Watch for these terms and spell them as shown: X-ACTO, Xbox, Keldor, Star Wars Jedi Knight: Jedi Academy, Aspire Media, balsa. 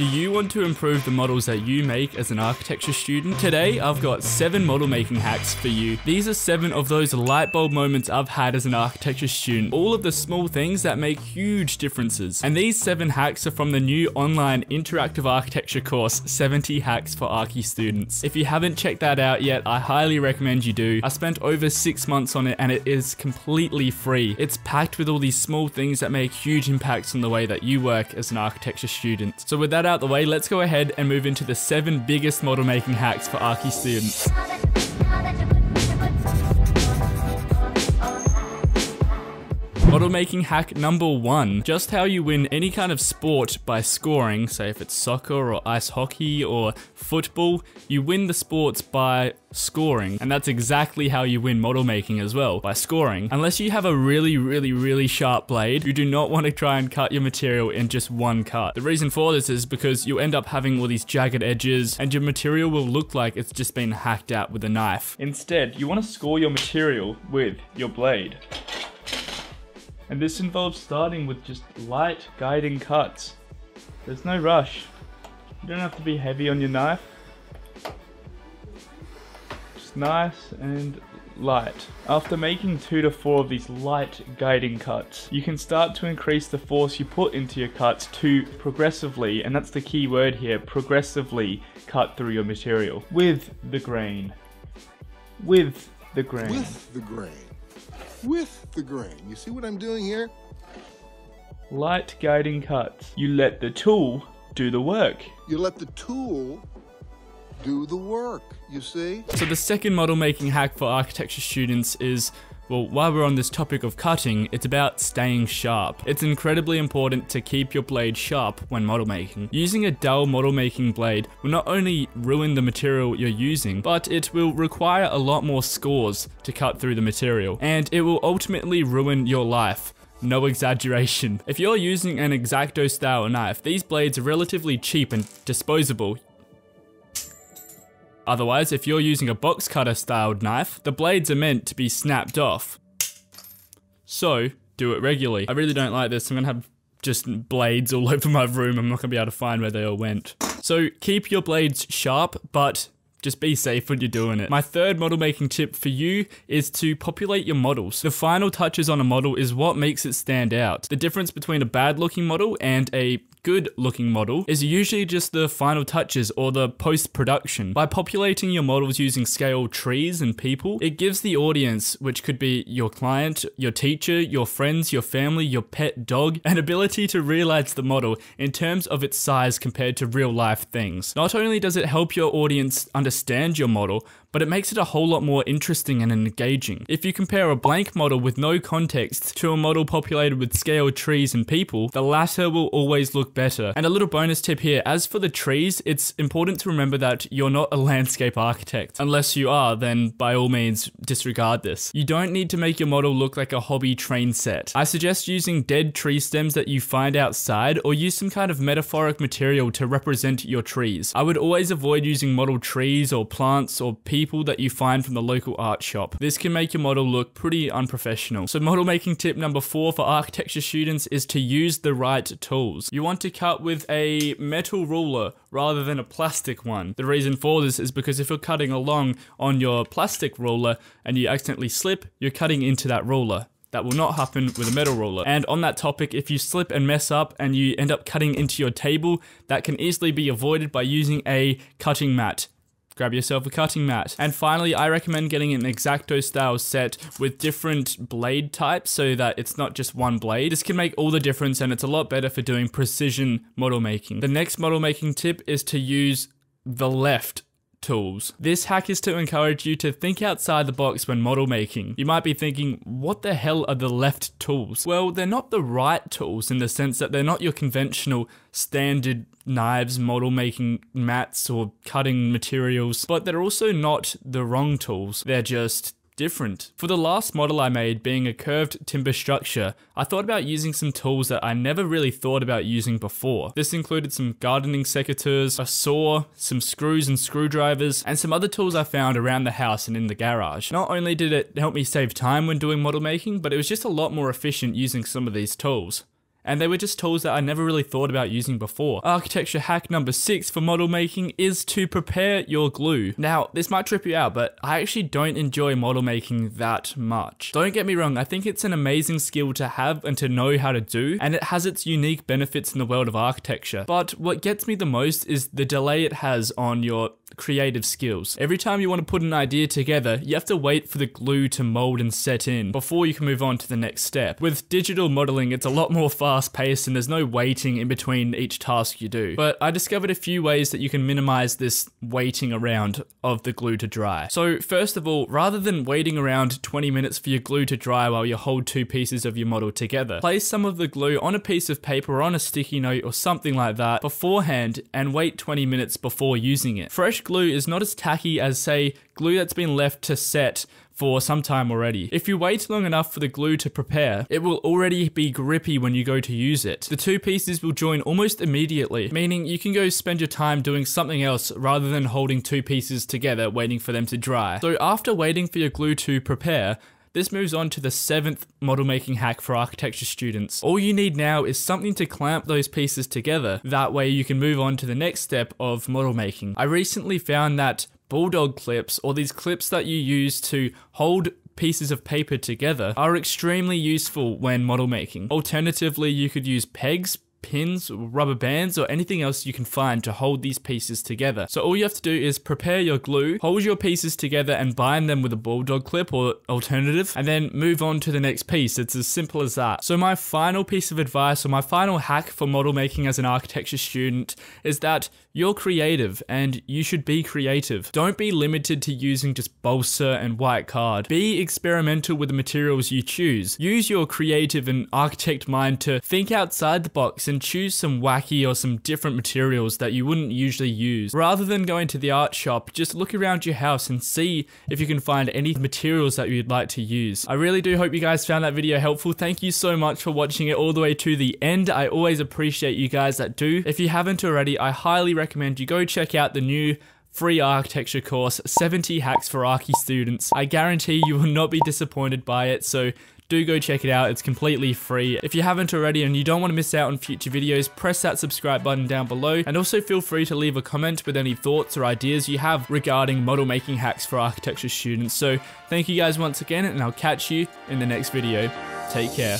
Do you want to improve the models that you make as an architecture student? Today, I've got 7 model making hacks for you. These are 7 of those light bulb moments I've had as an architecture student. All of the small things that make huge differences. And these 7 hacks are from the new online interactive architecture course, 70 Hacks for Archie Students. If you haven't checked that out yet, I highly recommend you do. I spent over 6 months on it and it is completely free. It's packed with all these small things that make huge impacts on the way that you work as an architecture student. So with that out the way, let's go ahead and move into the 7 biggest model making hacks for Archie students. Model making hack number 1, just how you win any kind of sport by scoring. So if it's soccer or ice hockey or football, you win the sports by scoring. And that's exactly how you win model making as well, by scoring. Unless you have a really sharp blade, you do not want to try and cut your material in just one cut. The reason for this is because you end up having all these jagged edges and your material will look like it's just been hacked out with a knife. Instead, you want to score your material with your blade. And this involves starting with just light guiding cuts. There's no rush. You don't have to be heavy on your knife. Just nice and light. After making 2 to 4 of these light guiding cuts, you can start to increase the force you put into your cuts to progressively, and that's the key word here, progressively cut through your material. With the grain. With the grain. With the grain. With the grain. You see what I'm doing here? Light guiding cuts. You let the tool do the work. You let the tool do the work, you see? So the second model making hack for architecture students is, well, while we're on this topic of cutting, it's about staying sharp. It's incredibly important to keep your blade sharp when model making. Using a dull model making blade will not only ruin the material you're using, but it will require a lot more scores to cut through the material, and it will ultimately ruin your life. No exaggeration. If you're using an X-ACTO style knife, these blades are relatively cheap and disposable. Otherwise, if you're using a box cutter styled knife, the blades are meant to be snapped off. So, do it regularly. I really don't like this. I'm gonna have just blades all over my room. I'm not gonna be able to find where they all went. So, keep your blades sharp, but just be safe when you're doing it. My third model making tip for you is to populate your models. The final touches on a model is what makes it stand out. The difference between a bad looking model and a good looking model is usually just the final touches or the post-production. By populating your models using scale trees and people, it gives the audience, which could be your client, your teacher, your friends, your family, your pet dog, an ability to realize the model in terms of its size compared to real life things. Not only does it help your audience understand your model, but it makes it a whole lot more interesting and engaging. If you compare a blank model with no context to a model populated with scale trees and people, the latter will always look better. And a little bonus tip here, as for the trees, it's important to remember that you're not a landscape architect. Unless you are, then by all means disregard this. You don't need to make your model look like a hobby train set. I suggest using dead tree stems that you find outside, or use some kind of metaphoric material to represent your trees. I would always avoid using model trees or plants or people that you find from the local art shop. This can make your model look pretty unprofessional. So model making tip number 4 for architecture students is to use the right tools. You want to cut with a metal ruler rather than a plastic one. The reason for this is because if you're cutting along on your plastic ruler and you accidentally slip, you're cutting into that ruler. That will not happen with a metal ruler. And on that topic, if you slip and mess up and you end up cutting into your table, that can easily be avoided by using a cutting mat. Grab yourself a cutting mat. And finally, I recommend getting an X-ACTO style set with different blade types so that it's not just one blade. This can make all the difference and it's a lot better for doing precision model making. The next model making tip is to use the left tools. This hack is to encourage you to think outside the box when model making. You might be thinking, what the hell are the left tools? Well, they're not the right tools in the sense that they're not your conventional standard knives, model making mats, or cutting materials, but they're also not the wrong tools. They're just different. For the last model I made, being a curved timber structure, I thought about using some tools that I never really thought about using before. This included some gardening secateurs, a saw, some screws and screwdrivers, and some other tools I found around the house and in the garage. Not only did it help me save time when doing model making, but it was just a lot more efficient using some of these tools. And they were just tools that I never really thought about using before. Architecture hack number 6 for model making is to prepare your glue. Now, this might trip you out, but I actually don't enjoy model making that much. Don't get me wrong, I think it's an amazing skill to have and to know how to do, and it has its unique benefits in the world of architecture. But what gets me the most is the delay it has on your creative skills. Every time you want to put an idea together, you have to wait for the glue to mold and set in before you can move on to the next step. With digital modeling, it's a lot more fast paced and there's no waiting in between each task you do. But I discovered a few ways that you can minimize this waiting around of the glue to dry. So first of all, rather than waiting around 20 minutes for your glue to dry while you hold two pieces of your model together, place some of the glue on a piece of paper or on a sticky note or something like that beforehand and wait 20 minutes before using it. Fresh glue is not as tacky as, say, glue that's been left to set for some time already. If you wait long enough for the glue to prepare, it will already be grippy when you go to use it. The two pieces will join almost immediately, meaning you can go spend your time doing something else rather than holding two pieces together waiting for them to dry. So after waiting for your glue to prepare, this moves on to the 7th model making hack for architecture students. All you need now is something to clamp those pieces together. That way you can move on to the next step of model making. I recently found that bulldog clips, or these clips that you use to hold pieces of paper together, are extremely useful when model making. Alternatively, you could use pegs, pins, rubber bands, or anything else you can find to hold these pieces together. So all you have to do is prepare your glue, hold your pieces together and bind them with a bulldog clip or alternative, and then move on to the next piece. It's as simple as that. So my final piece of advice, or my final hack for model making as an architecture student, is that you're creative and you should be creative. Don't be limited to using just balsa and white card. Be experimental with the materials you choose. Use your creative and architect mind to think outside the box and choose some wacky or some different materials that you wouldn't usually use. Rather than going to the art shop, just look around your house and see if you can find any materials that you'd like to use. I really do hope you guys found that video helpful. Thank you so much for watching it all the way to the end. I always appreciate you guys that do. If you haven't already, I highly recommend you go check out the new free architecture course, 70 Hacks for Archie Students. I guarantee you will not be disappointed by it, so do go check it out. It's completely free. If you haven't already and you don't want to miss out on future videos, press that subscribe button down below, and also feel free to leave a comment with any thoughts or ideas you have regarding model making hacks for architecture students. So thank you guys once again, and I'll catch you in the next video. Take care.